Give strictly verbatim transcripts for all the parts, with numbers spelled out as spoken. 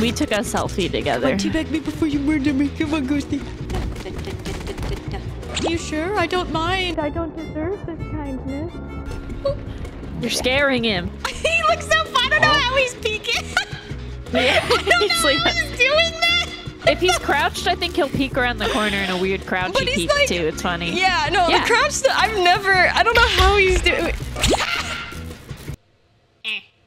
We took a selfie together. Why don't you beg me before you murder me? Come on, Ghosty. You sure? I don't mind. I don't deserve this kindness. You're scaring him. He looks so fun. I don't know how he's peeking. Yeah, I don't know he's, like, how he's doing that. If he's crouched, I think he'll peek around the corner in a weird crouchy but he's peek, like, too. It's funny. Yeah, no, yeah. the crouch, the, I've never... I don't know how he's doing...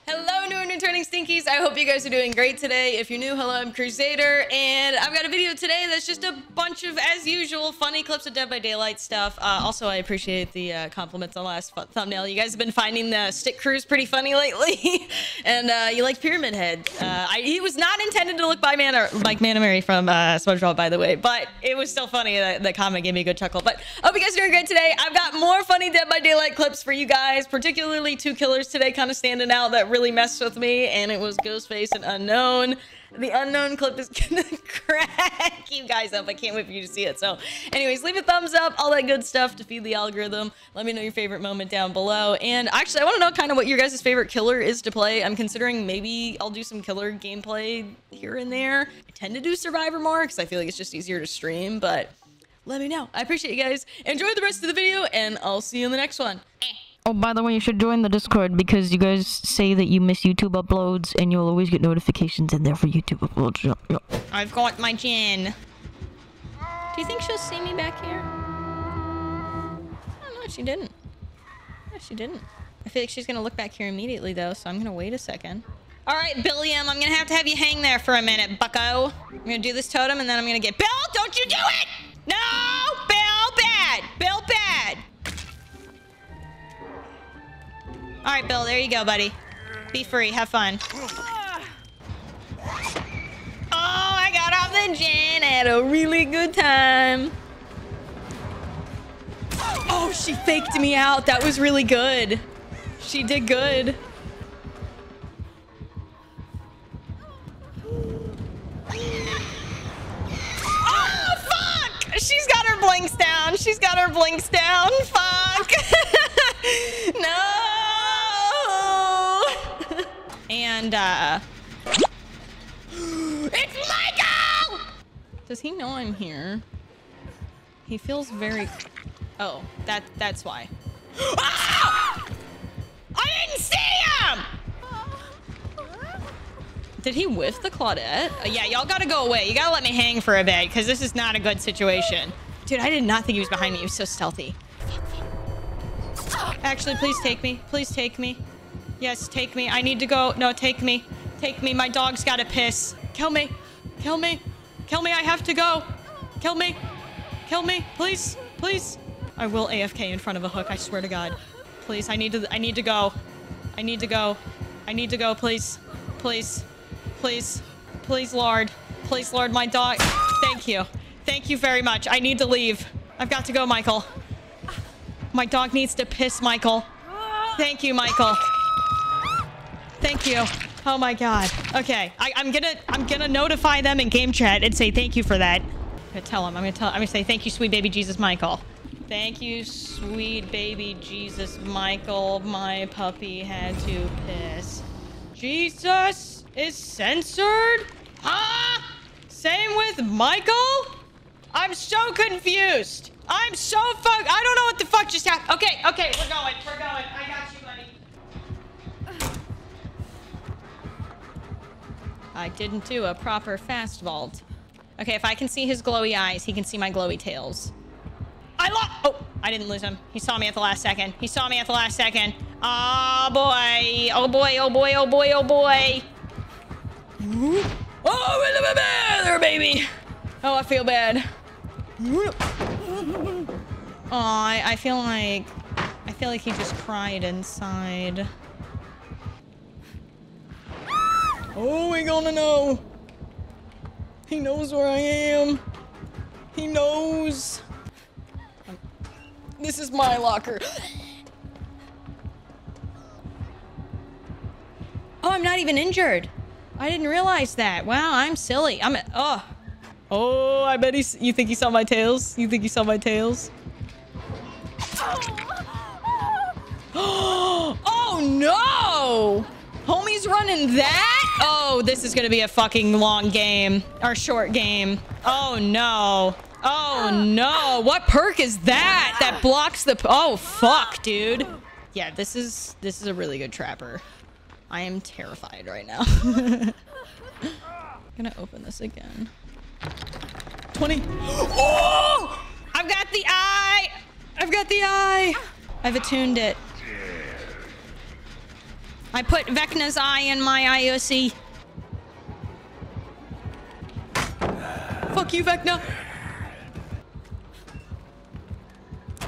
Hello, new and returning Stinkies. I hope you guys are doing great today. If you're new, hello, I'm Kruzadar, and I've got a video today that's just a bunch of, as usual, funny clips of Dead by Daylight stuff. Uh, also, I appreciate the uh, compliments on the last thumbnail. You guys have been finding the stick crews pretty funny lately, and uh, you like Pyramid Head. Uh, I, he was not intended to look by Man or Mike Manamary from uh, SpongeBob, by the way, but it was still funny. The, the comment gave me a good chuckle. But I hope you guys are doing great today. I've got more funny Dead by Daylight clips for you guys, particularly two killers today kind of standing out that really messed with me, and it was Ghostface and Unknown. The Unknown clip is gonna crack you guys up. I can't wait for you to see it. So anyways, leave a thumbs up, all that good stuff to feed the algorithm. Let me know your favorite moment down below, and actually I want to know kind of what your guys' favorite killer is to play. I'm considering maybe I'll do some killer gameplay here and there. I tend to do Survivor more because I feel like it's just easier to stream, but let me know. I appreciate you guys. Enjoy the rest of the video, and I'll see you in the next one. Oh, by the way, you should join the Discord because you guys say that you miss YouTube uploads and you'll always get notifications in there for YouTube uploads. Yeah, yeah. I've got my gin. Do you think she'll see me back here? Oh, no, she didn't. No, she didn't. I feel like she's going to look back here immediately, though, so I'm going to wait a second. All right, Billiam, I'm going to have to have you hang there for a minute, bucko. I'm going to do this totem, and then I'm going to get... Bill, don't you do it! No! Bill, bad! Bill, bad! All right, Bill, there you go, buddy. Be free, have fun. Oh, I got off the gin at a really good time. Oh, she faked me out. That was really good. She did good. Oh, fuck! She's got her blinks down. She's got her blinks down. Fuck. No. And, uh... It's Michael! Does he know I'm here? He feels very... Oh, that that's why. Oh! I didn't see him! Did he whiff the Claudette? Uh, yeah, y'all gotta go away. You gotta let me hang for a bit, because this is not a good situation. Dude, I did not think he was behind me. He was so stealthy. Actually, please take me. Please take me. Yes, take me. I need to go. No, take me. Take me. My dog's got to piss. Kill me. Kill me. Kill me. I have to go. Kill me. Kill me. Please. Please. I will A F K in front of a hook. I swear to God. Please. I need to. I need to go. I need to go. I need to go. Please. Please. Please. Please, Lord. Please, Lord. My dog. Thank you. Thank you very much. I need to leave. I've got to go, Michael. My dog needs to piss, Michael. Thank you, Michael. Thank you. Oh my God. Okay, I, I'm gonna I'm gonna notify them in game chat and say thank you for that. I'm gonna tell them. I'm gonna tell. I'm gonna say thank you, sweet baby Jesus Michael. Thank you, sweet baby Jesus Michael. My puppy had to piss. Jesus is censored? Huh? Same with Michael? I'm so confused. I'm so fucked. I don't know what the fuck just happened. Okay, okay, we're going. We're going. I got you, buddy. I didn't do a proper fast vault. Okay, if I can see his glowy eyes, he can see my glowy tails. I lost. Oh, I didn't lose him. He saw me at the last second. He saw me at the last second. Oh boy. Oh boy. Oh boy. Oh boy. Oh boy. Oh, there, baby. Oh, I feel bad. Oh, I, I feel like I feel like he just cried inside. Oh, we gonna know. He knows where I am. He knows. This is my locker. Oh, I'm not even injured. I didn't realize that. Wow, I'm silly. I'm a, oh. Oh, I bet he. You think he saw my tails? You think he saw my tails? Oh, oh no! Homie's running that? Oh, this is gonna be a fucking long game. Or short game. Oh no. Oh no. What perk is that? That blocks the... Oh, fuck, dude. Yeah, this is... This is a really good trapper. I am terrified right now. I'm gonna open this again. twenty. Oh! I've got the eye! I've got the eye! I've attuned it. I put Vecna's eye in my I O C. Fuck you, Vecna!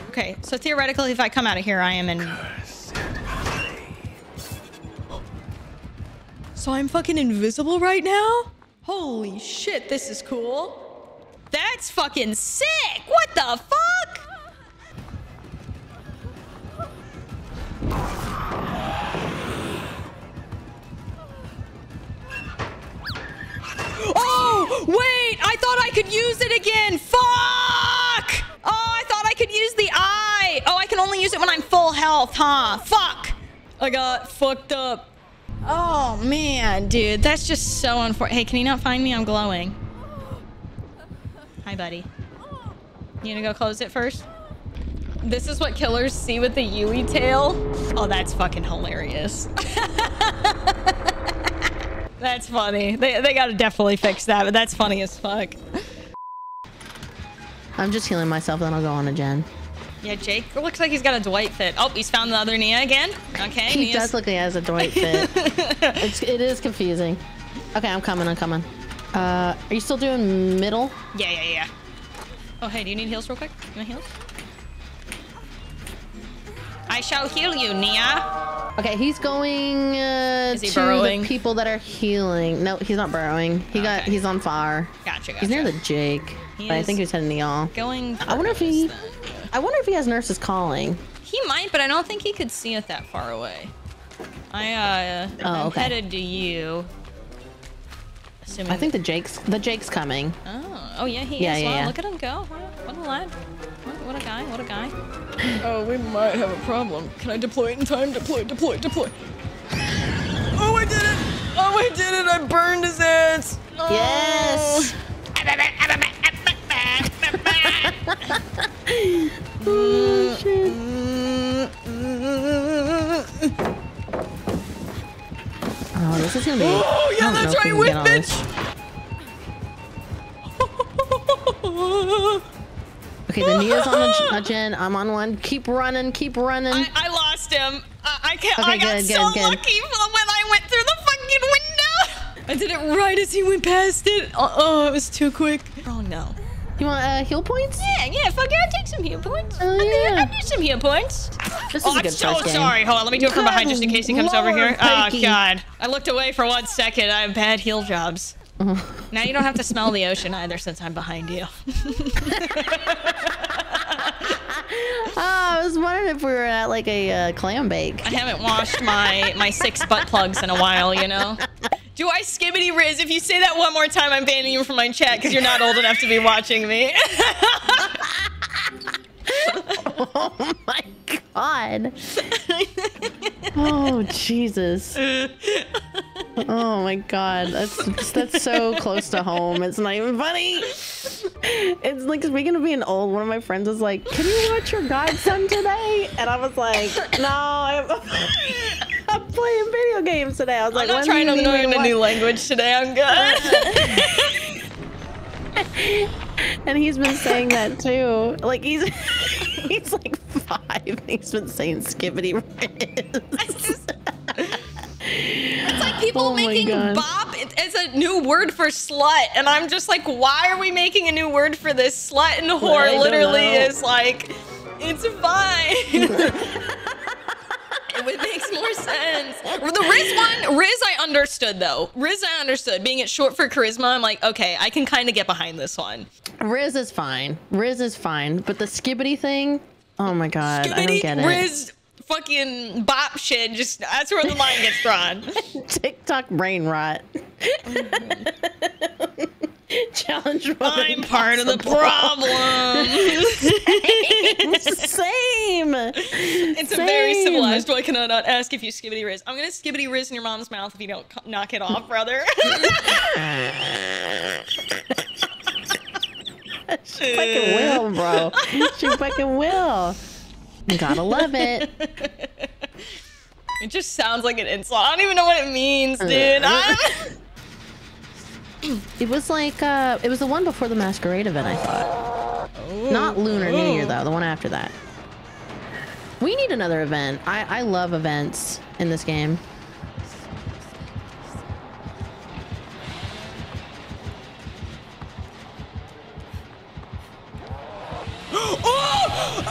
Okay, so theoretically, if I come out of here, I am in... So I'm fucking invisible right now? Holy shit, this is cool. That's fucking sick! What the fuck? Oh! Wait! I thought I could use it again! Fuck! Oh, I thought I could use the eye! Oh, I can only use it when I'm full health, huh? Fuck! I got fucked up. Oh, man, dude. That's just so unfortunate. Hey, can you not find me? I'm glowing. Hi, buddy. You gonna go close it first? This is what killers see with the Yui tail. Oh, that's fucking hilarious. That's funny. They, they gotta definitely fix that, but that's funny as fuck. I'm just healing myself, then I'll go on a Jen. Yeah, Jake looks like he's got a Dwight fit. Oh, he's found the other Nia again. Okay. He Nia's... does look like he has a Dwight fit. it's, it is confusing. Okay, I'm coming, I'm coming. Uh, are you still doing middle? Yeah, yeah, yeah. Oh, hey, do you need heals real quick? You want heals? I shall heal you, Nia. Okay, he's going uh, he to burrowing? The people that are healing. No, he's not burrowing. He okay. got. He's on fire. Gotcha, gotcha. He's near the Jake. He but I think he's heading to y'all. Going. I wonder if he. Then. I wonder if he has nurses calling. He might, but I don't think he could see it that far away. I uh, oh, I'm okay. headed to you. Assuming I think the Jake's the Jake's coming. Oh, oh yeah, he yeah, is. Yeah, wow, yeah. Look at him go. What a lad. What, what a guy. What a guy. Oh, we might have a problem. Can I deploy it in time? Deploy, deploy, deploy. Oh, I did it! Oh, I did it! I burned his ass. Oh. Yes. Oh, shit. Oh, this is gonna be. Oh, yeah, that's right, whip, bitch. Okay, the Nia's on a, a Jen. I'm on one. Keep running, keep running. I, I lost him. I, I can't. Okay, I got good, so good, lucky good. when I went through the fucking window. I did it right as he went past it. Uh oh, it was too quick. Oh no. You want uh, heal points? Yeah, yeah, fuck yeah, I'll take some heal points. Uh, I, need, yeah. I need some heal points. This oh, is a good I'm so game. sorry. Hold on, let me do it from behind just in case he comes Lord, over here. Pikey. Oh, God. I looked away for one second. I have bad heal jobs. Now you don't have to smell the ocean either since I'm behind you. Oh, I was wondering if we were at like a uh, clam bake. I haven't washed my, my six butt plugs in a while, you know? Do I skibbity riz? If you say that one more time, I'm banning you from my chat because you're not old enough to be watching me. Oh my God. Oh, Jesus. Oh my God. That's, that's so close to home. It's not even funny. It's like, speaking of being old, one of my friends was like, can you watch your godson today? And I was like, no, I'm... I'm playing video games today. I was like, I'm not trying to learn a new language today. I'm good. And he's been saying that too. Like he's he's like five. And he's been saying skibbity riz. It's like people oh making bop as a new word for slut, and I'm just like, why are we making a new word for this? Slut and whore I literally is like, it's fine. It makes more sense. The Riz one, Riz I understood though. Riz I understood. Being it short for charisma, I'm like, okay, I can kind of get behind this one. Riz is fine. Riz is fine. But the skibbity thing, oh my God, skibbity, I don't get it. Riz fucking bop shit, just that's where the line gets drawn. TikTok brain rot. Challenge. I'm part of the problem. Same. It's Same. a very civilized. Why can I not ask if you skibbity riz? I'm gonna skibbity riz in your mom's mouth if you don't knock it off, brother. She fucking will, bro. She fucking will. You gotta love it. It just sounds like an insult. I don't even know what it means, dude. It was like, uh, it was the one before the masquerade event, I thought. Ooh, Not Lunar ooh. New Year, though, the one after that. We need another event. I, I love events in this game. Oh! Oh!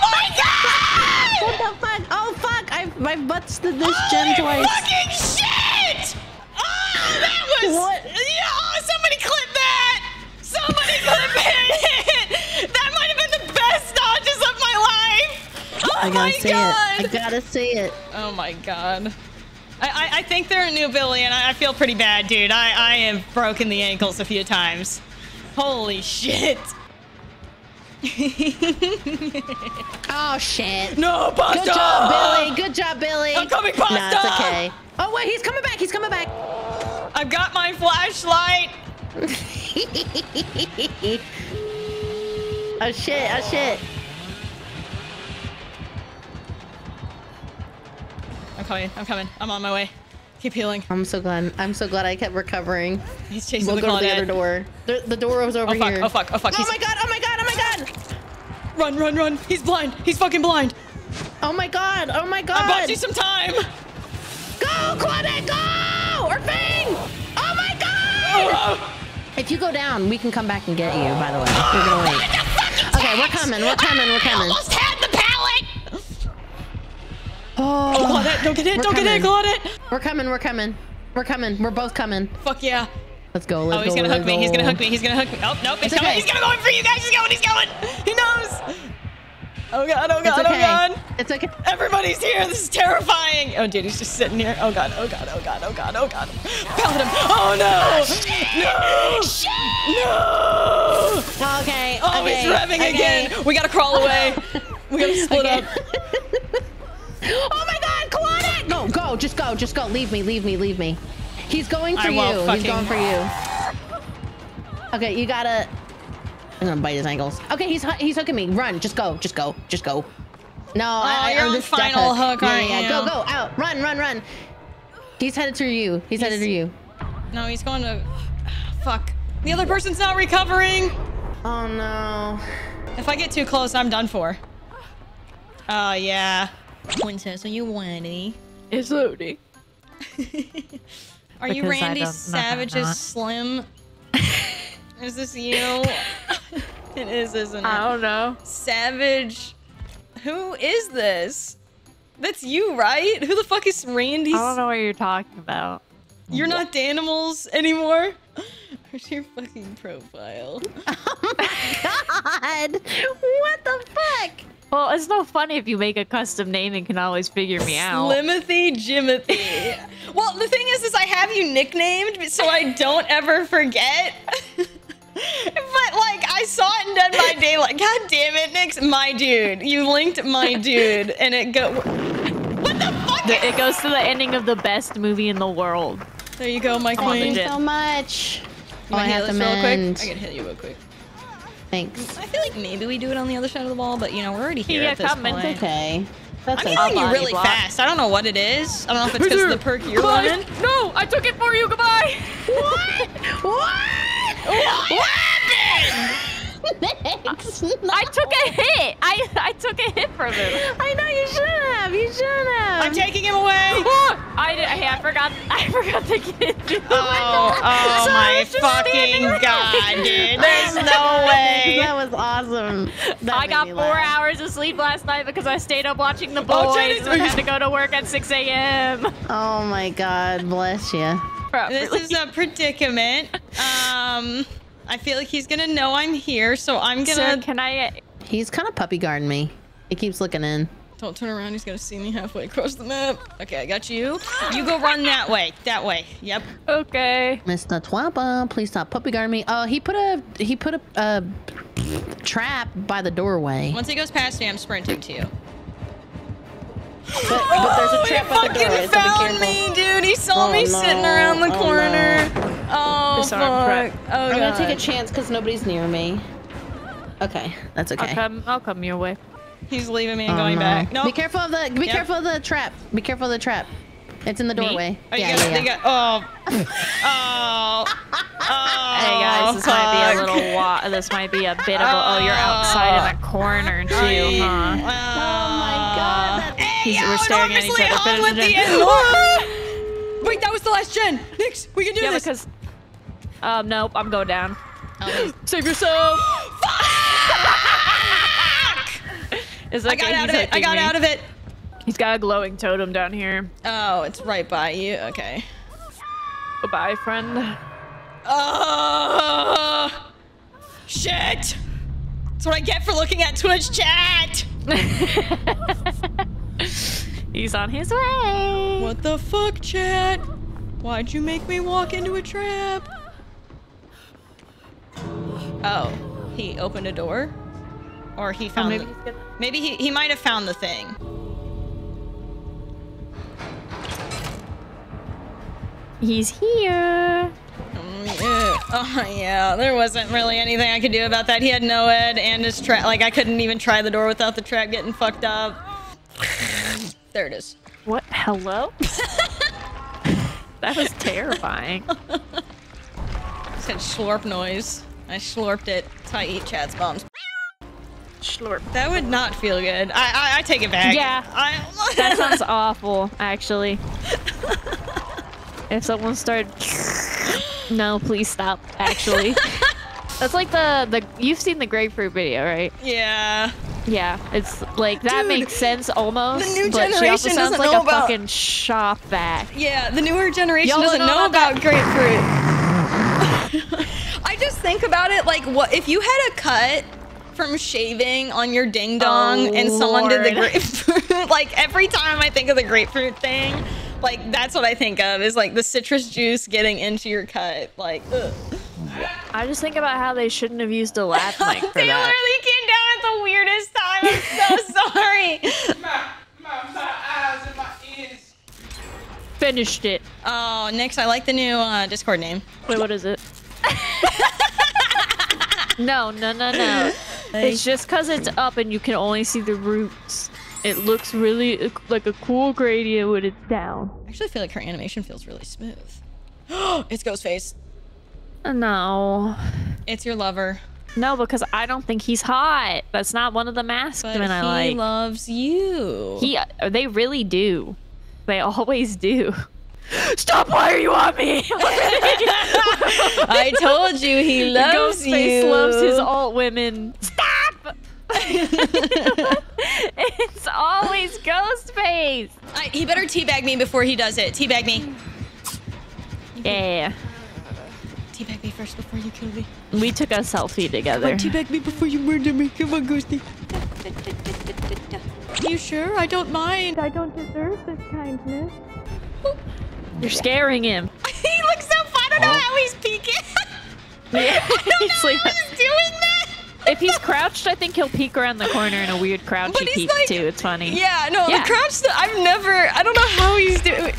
Oh my god! What the fuck? Oh fuck! I've my butts did this oh, gem twice. Fucking shit! Oh, that was what? Yeah! Oh, somebody clip that! Somebody clip it! That might have been the best dodges of my life. Oh I gotta my see god! It. I gotta see it. Oh my god. I, I, I think they're a new Billy, and I, I feel pretty bad, dude. I, I have broken the ankles a few times. Holy shit. Oh, shit. No, pasta! Good job, Billy. Good job, Billy. I'm coming, pasta! No, it's okay. Oh, wait, he's coming back. He's coming back. I've got my flashlight. Oh, shit. Oh, shit. I'm coming. I'm coming. I'm on my way. Keep healing. I'm so glad. I'm so glad I kept recovering. He's chasing we'll the Claudette. We'll go to the other door. The, the door was over oh, fuck. here. Oh fuck! Oh fuck! Oh fuck! Oh my god! Oh my god! Oh my god! Run! Run! Run! He's blind! He's fucking blind! Oh my god! Oh my god! I bought you some time. Go, Claudette! Go! Or Fang! Oh my god! Oh. If you go down, we can come back and get you. By the way, we're gonna wait. Oh, okay, we're coming. We're coming. We're coming. I almost had the pallet. Oh, oh Claudette! Don't get it! Don't coming. get it, Claudette! We're coming, we're coming. We're coming. We're both coming. Fuck yeah. Let's go. Let's oh, he's going to hook me. He's going to hook me. He's going to hook me. Oh, nope. He's coming. Okay. He's going to go in for you guys. He's going. He's going. He knows. Oh, God. Oh, God. Okay. Oh, God. It's okay. Everybody's here. This is terrifying. Oh, dude. He's just sitting here. Oh, God. Oh, God. Oh, God. Oh, God. Oh, God. Pallet him. Oh, no. Shit. No. Shit. No. Okay. Oh, okay. He's revving okay. again. We got to crawl away. We got to split okay. up. Oh, my God. Claudette. Go, go. Just go. Just go. Leave me. Leave me. Leave me. He's going for I you. He's going for you. Okay, you gotta... I'm gonna bite his ankles. Okay, he's he's hooking me. Run. Just go. Just go. Just go. No, oh, I earned this final hook. hook no, yeah, yeah. Go, go. Out. Run, run, run. He's headed to you. He's, he's headed to you. No, he's going to... Fuck. The other person's not recovering. Oh, no. If I get too close, I'm done for. Oh, yeah. Princess, are you Wendy? It's Lodi. Are you Randy Savage's Slim? Is this you? It is, isn't it? I don't know. Savage. Who is this? That's you, right? Who the fuck is Randy? I don't know what you're talking about. You're what? Not Danimals anymore? Where's your fucking profile? Oh my god! What the fuck? Well, it's no funny if you make a custom name and can always figure me out. Slimothy Jimothy. Well, the thing is, is I have you nicknamed so I don't ever forget. But like, I saw it in Dead by Daylight. God damn it, Nyx, my dude. You linked my dude, and it go. What the fuck? The, it goes to the ending of the best movie in the world. There you go, my queen. Thank you so much. Oh, I have to mend. I can hit you real quick. Thanks. I feel like maybe we do it on the other side of the wall, but you know, we're already here yeah, at this comment. point. Okay. That's I'm healing you really block. fast. I don't know what it is. I don't know if it's because of the perk you're running. No, I took it for you. Goodbye. What? What? What? What happened? Next, no. I took a hit. I, I took a hit from him. I know you should have. You should have. I'm taking him away. I, did, I I forgot. I forgot to get it. Oh, oh so my fucking god, dude. There's no way. That was awesome. That I got four laugh. hours of sleep last night because I stayed up watching the boys oh, and then had to go to work at six A M Oh my god, bless you. Properly. This is a predicament. Um, I feel like he's gonna know I'm here, so I'm gonna. Sir, can I? He's kind of puppy guarding me. He keeps looking in. Don't turn around, he's gonna see me halfway across the map. Okay, I got you. You go run that way. That way. Yep. Okay. Mister Twampa, please stop puppy guarding me. Oh, uh, he put a he put a uh, trap by the doorway. Once he goes past me, I'm sprinting to you. But, but there's a trap oh, by the doorway. He fucking found so me, dude. He saw oh, me no. sitting around the oh, corner. No. Oh, fuck. Oh, God. I'm gonna take a chance because nobody's near me. Okay, that's okay. I'll come. I'll come your way. He's leaving me and oh, going no. back. No. Nope. Be careful of the. Be yep. careful of the trap. Be careful of the trap. It's in the doorway. Oh, yeah, yeah, yeah. Got, oh. oh. Oh. Hey guys, this fuck. might be a little. Wa this might be a bit of. A, oh, you're outside in a corner too, huh? Oh my God. That's hey, He's, we're staring at each other. On with the end. Wait, that was the last gen. Nyx, we can do yeah, this. Yeah, because. Um, nope, I'm going down. Oh. Save yourself. It's okay. I got out of it. I got me. out of it. He's got a glowing totem down here. Oh, it's right by you. Okay. Goodbye, friend. Oh, shit. That's what I get for looking at Twitch chat. He's on his way. What the fuck, chat? Why'd you make me walk into a trap? Oh, he opened a door? Or he found oh, maybe, the, maybe he he might have found the thing. He's here. Oh yeah, there wasn't really anything I could do about that. He had no ed and his trap. Like I couldn't even try the door without the trap getting fucked up. There it is. What? Hello? That was terrifying. Just had slurp noise. I slurped it. That's how you eat chat's bombs. Slurp. That would not feel good. I I, I take it back. Yeah. I, that sounds awful, actually. If someone started, no, please stop. Actually, that's like the the you've seen the grapefruit video, right? Yeah. Yeah. It's like that Dude, makes sense almost. The new generation but she also sounds doesn't like know a about fucking shop vac. Yeah, the newer generation doesn't know, know about, about grapefruit. I just think about it like what if you had a cut from shaving on your ding dong oh, and someone Lord. did the grapefruit. Like every time I think of the grapefruit thing, like that's what I think of is like the citrus juice getting into your cut. Like, ugh. I just think about how they shouldn't have used a lap mic for they that. They literally came down at the weirdest time. I'm so sorry. my, my, my eyes and my ears. Finished it. Oh, Nyx, I like the new uh, Discord name. Wait, what is it? No, no, no, no. It's just because it's up and you can only see the roots. It looks really like a cool gradient when it's down. I actually feel like her animation feels really smooth. It's Ghostface. No. It's your lover. No, because I don't think he's hot. That's not one of the masks that I like. He loves you. He, they really do. They always do. Stop! Why are you on me? I told you he loves you. Ghostface loves his alt women. Stop! It's always Ghostface. I, he better teabag me before he does it. Teabag me. Yeah. Teabag me first before you kill me. We took a selfie together. Come on, teabag me before you murder me. Come on, Ghosty. You sure? I don't mind. I don't deserve this kindness. You're scaring him. He looks so fun. I don't oh. know how he's peeking. Yeah. I don't he's know like, how he's doing that. If he's crouched, I think he'll peek around the corner in a weird crouchy peek like, too. It's funny. Yeah, no, yeah. the crouch. I've never. I don't know how he's doing.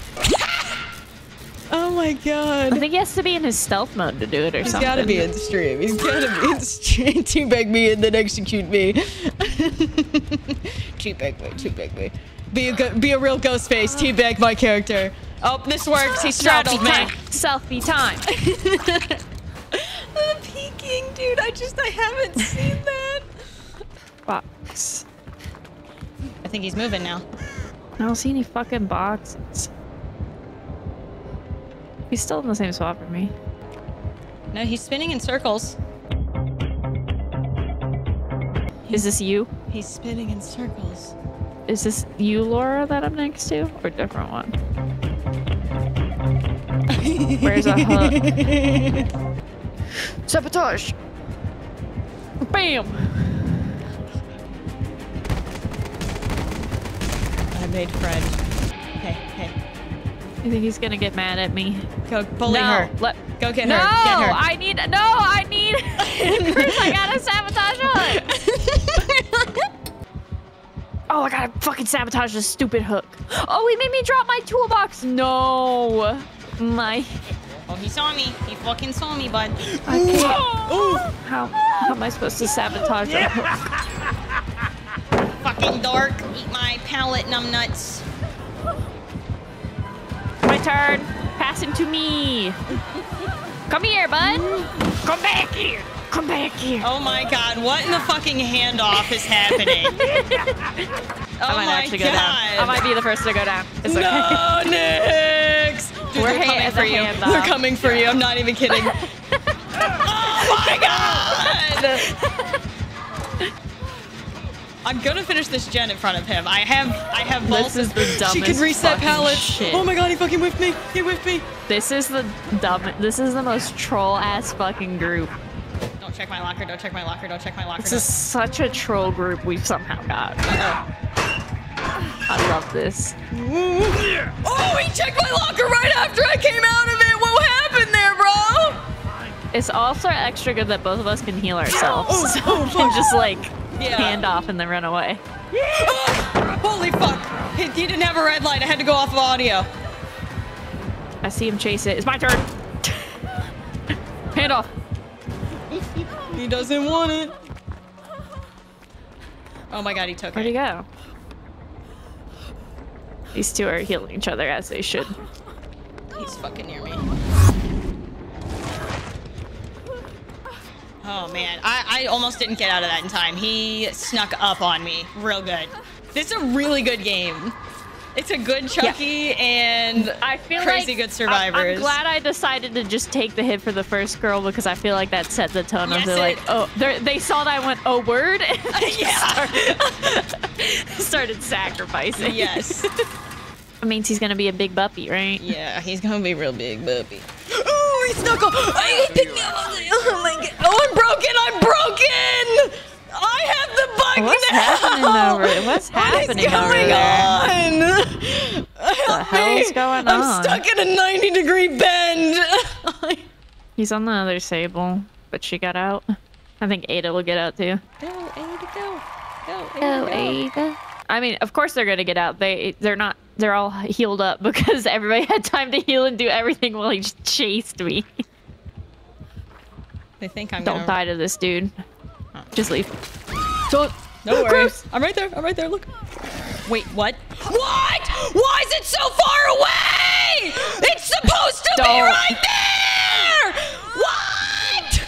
Oh my God. I think he has to be in his stealth mode to do it or he's something. He's gotta be in stream. He's gotta be in stream. Teabag me and then execute me. Teabag me. Teabag me. Be a go be a real ghost face. Teabag my character. Oh, this works. He straddled me. Selfie time. The peeking, dude. I just, I haven't seen that. Box. I think he's moving now. I don't see any fucking boxes. He's still in the same spot for me. No, he's spinning in circles. Is this you? He's spinning in circles. Is this you, Laura, that I'm next to? Or a different one? Where's a hug? Sabotage! Bam! mermaid friend. Hey, hey. I think he's gonna get mad at me. Go bully no, her. Let, Go get no, her. No, I need. No, I need. Chris, I gotta sabotage her. Oh, I gotta fucking sabotage this stupid hook. Oh, he made me drop my toolbox. No, my. Oh, he saw me. He fucking saw me, bud. Okay. Ooh. How, how am I supposed to sabotage that hook? Fucking dark. Eat my pallet, numb nuts. My turn. Pass him to me. Come here, bud. Come back here. Come back here. Oh my God, what in the fucking handoff is happening? Oh I might my actually go God. Down. I might be the first to go down. It's no, okay. Nyx! Dude, We're they're coming for you. Handoff. They're coming for you. I'm not even kidding. Oh my God! I'm gonna finish this gen in front of him. I have, I have balls. This is the dumbest. She can reset pallets. Shit. Oh my God, he fucking whiffed me. He whiffed me. This is the dumb. This is the most troll ass fucking group. Don't check my locker, don't check my locker, don't check my locker. This don't. Is such a troll group we've somehow got. Uh-oh. I love this. Oh, he checked my locker right after I came out of it! What happened there, bro? It's also extra good that both of us can heal ourselves. Oh, so oh, we can fuck. Just like, yeah. hand off and then run away. Oh, holy fuck! He, he didn't have a red light, I had to go off of audio. I see him chase it. It's my turn! Hand off! He doesn't want it. Oh my God, he took Where'd it. Where'd he go? These two are healing each other as they should. He's fucking near me. Oh man, I, I almost didn't get out of that in time. He snuck up on me real good. This is a really good game. It's a good Chucky yeah. and I feel crazy like good survivors. I, I'm glad I decided to just take the hit for the first girl because I feel like that set the tone. Yes, they're like, oh, they're, they saw that I went, oh, word. And yeah. started, started sacrificing. Yes. That means he's going to be a big puppy, right? Yeah, he's going to be real big puppy. Oh, he snuck up. Oh, he picked me up. Oh, my God. Oh, I'm broken. I'm broken. I have the bug What's now. Happening over, what's happening what over there? What is going on? What the hell is going on? I'm stuck in a ninety degree bend. He's on the other Sable, but she got out. I think Ada will get out too. Go, Ada, go. Go, Ada. Go, Ada. I mean, of course they're gonna get out. They, they're not, they're all healed up because everybody had time to heal and do everything while he just chased me. They think I'm Don't gonna... die to this dude. Just leave. Don't. No worries. Gross. I'm right there. I'm right there. Look. Wait, what? What? Why is it so far away? It's supposed to Don't. Be right there. What?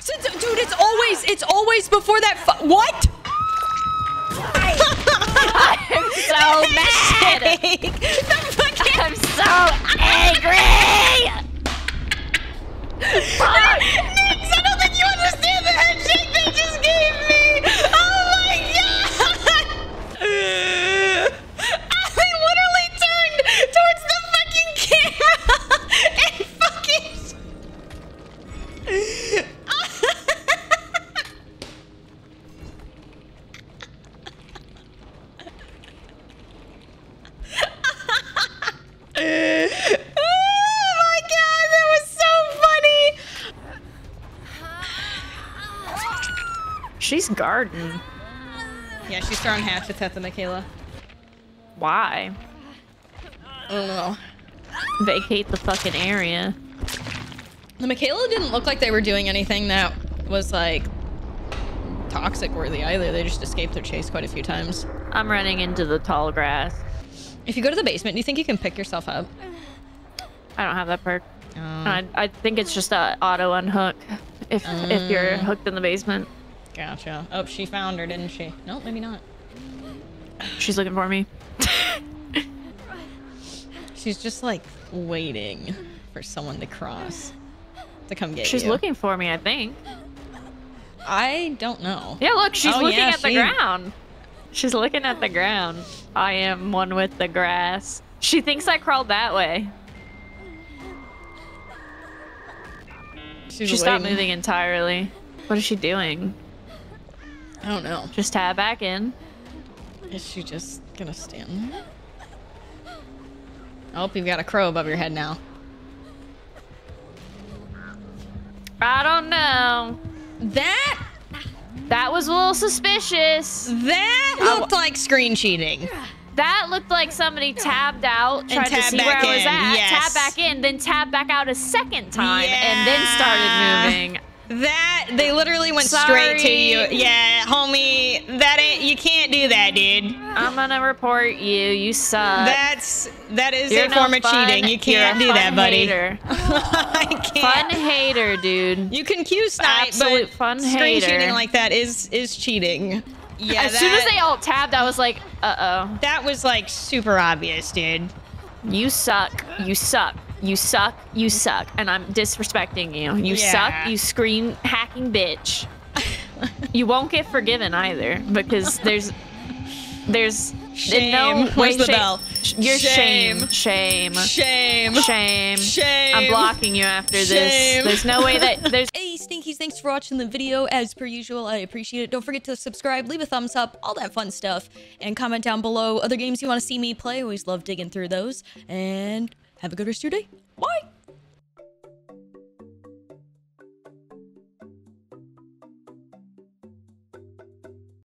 Since, dude, it's always, it's always before that. Fu what? I am so mad. I'm so angry. Nyx, I don't think you understand the handshake they just gave me! Oh my God! I literally turned towards the fucking camera and fucking... She's guarding. Yeah, she's throwing hatchets at the Michaela. Why? I don't know. Vacate the fucking area. The Michaela didn't look like they were doing anything that was like toxic worthy either. They just escaped their chase quite a few times. I'm running into the tall grass. If you go to the basement, do you think you can pick yourself up? I don't have that perk. Um, I, I think it's just an auto unhook if, um, if you're hooked in the basement. Gotcha. Oh, she found her, didn't she? Nope, maybe not. She's looking for me. She's just like waiting for someone to cross to come get she's you. She's looking for me, I think. I don't know. Yeah, look, she's oh, looking yeah, at she... the ground. She's looking at the ground. I am one with the grass. She thinks I crawled that way. She's she stopped moving entirely. What is she doing? I don't know. Just tab back in. Is she just gonna stand there? Oh, you've got a crow above your head now. I don't know. That? That was a little suspicious. That looked I, like screen cheating. That looked like somebody tabbed out, tried to see where in. I was at, yes. Tabbed back in, then tabbed back out a second time, yeah. And then started moving. That, they literally went Sorry. straight to you. Yeah, homie, that ain't, you can't do that, dude. I'm gonna report you, you suck. That's, that is You're a no form of fun. cheating. You can't You're a do fun that, buddy. Hater. I can't. Fun hater, dude. You can cue snipe, Absolute but fun screen hater. cheating like that is, is cheating. Yeah, as that, soon as they all tabbed, I was like, uh-oh. That was like super obvious, dude. You suck, you suck. You suck, you suck, and I'm disrespecting you. You yeah. suck, you screen hacking bitch. You won't get forgiven either because there's, there's shame. No Where's the shame. bell? You're shame. shame, shame, shame, shame. I'm blocking you after shame. this. There's no way that there's. Hey, Stinkies, thanks for watching the video. As per usual, I appreciate it. Don't forget to subscribe, leave a thumbs up, all that fun stuff, and comment down below other games you want to see me play. I always love digging through those. And have a good rest of your day. Bye!